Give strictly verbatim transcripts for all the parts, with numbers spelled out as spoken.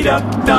iubirea ta.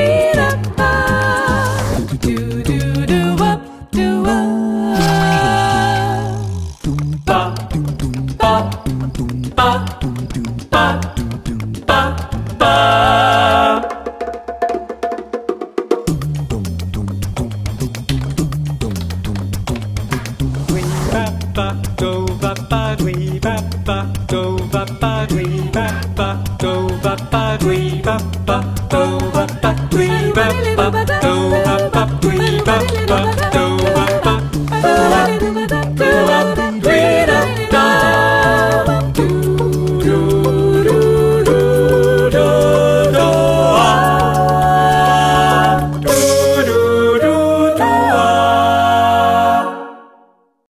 ba ba do ba ba do ba ba do ba ba.